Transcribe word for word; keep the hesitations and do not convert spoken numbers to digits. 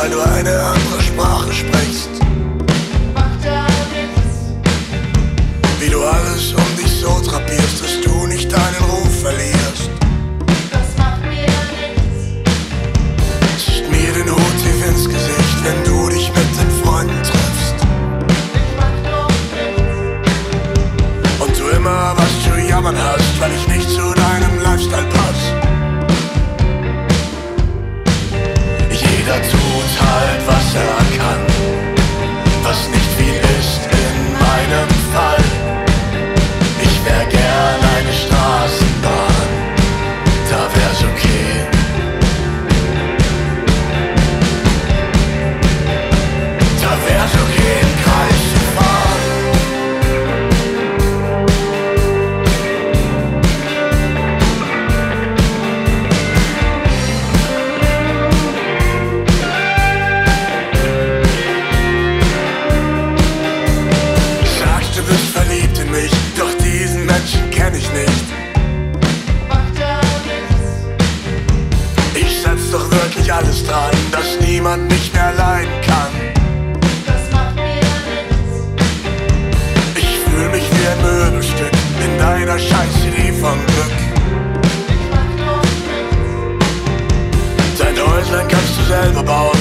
weil du eine andere Sprache sprichst. Macht ja nichts. Wie du alles um dich so drapierst, dass du nicht deinen Ruf verlierst. Das macht mir nichts. Schmier den Hut tief ins Gesicht, wenn du dich mit den Freunden triffst. Ich mach doch nichts. Und du immer was zu jammern hast, weil ich nicht zu deinem Lifestyle pass. Jeder tut halt, was er kann, was nicht viel ist in meinem Fall. Ich wär gern eine Straßenbahn, da wär's okay. Da wär's okay, im Kreis zu alles dran, dass niemand mich mehr leiden kann. Das macht mir nichts. Ich fühl mich wie ein Möbelstück in deiner Scheiß-C D von Glück. Ich mach doch nichts. Dein Häuslein kannst du selber bauen,